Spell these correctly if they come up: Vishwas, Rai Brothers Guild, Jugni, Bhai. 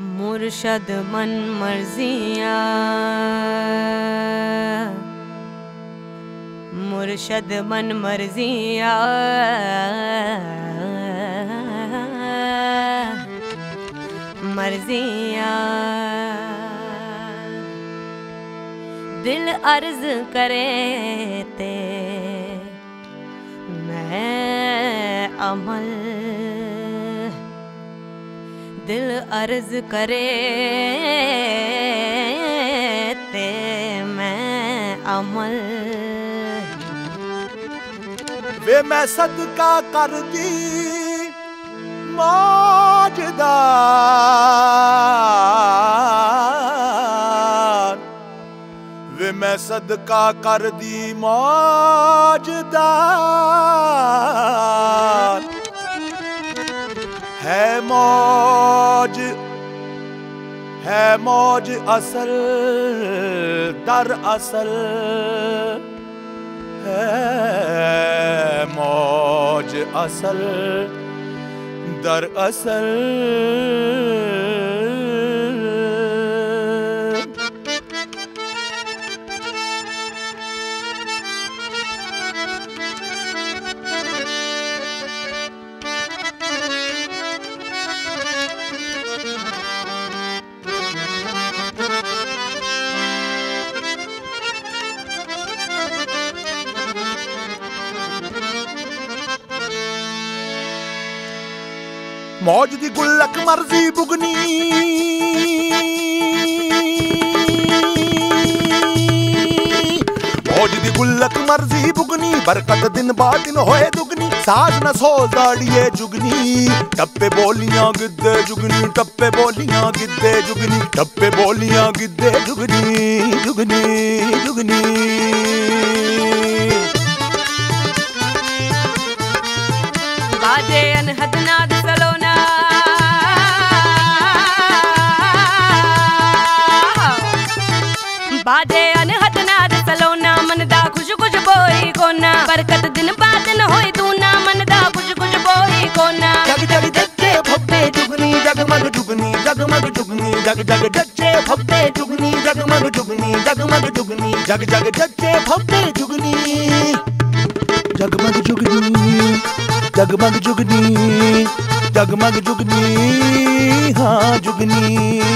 मुर्शद मन मर्जिया, मुर्शद मन मर्जिया, मर्जिया। दिल अर्ज करे ते मैं अमल, दिल अर्ज करे ते मैं अमल। वे मैं सदका कर दी मौजदार, वे मैं सदका कर दी मौजदार। है मौज असल दर असल, है मौज असल दर असल। मौज दी गुल्लक मर्जी बुगनी, मौज दी गुल्लक मर्जी बुगनी, बरकत दिन बाद दिन होए दुगनी। साज न सो दाड़िए जुगनी, टप्पे बोलियां गिद्धे जुगनी, टप्पे बोलियां गिद्धे जुगनी, टप्पे बोलियां गिद्धे जुगनी, जुगनी जुगनी। बाजे अनहद नाद सलोना, बाजे अनहद नाद सलोना, मन दा खुश खुश बोई कोना, बरकत दिन बाद दिन होई दूना, मन दा खुश खुश बोई कोना। जग जग जगे भब्बे जुगनी, जगमग जुगनी, जगमग जुगनी, जग जग जगे भब्बे जुगनी, जगमग जुगनी, जगमग जुगनी, जग जग जगे भब्बे जुगनी, जगमग जुगनी, जगमग जुगनी, जगमग जुगनी, हाँ जुगनी।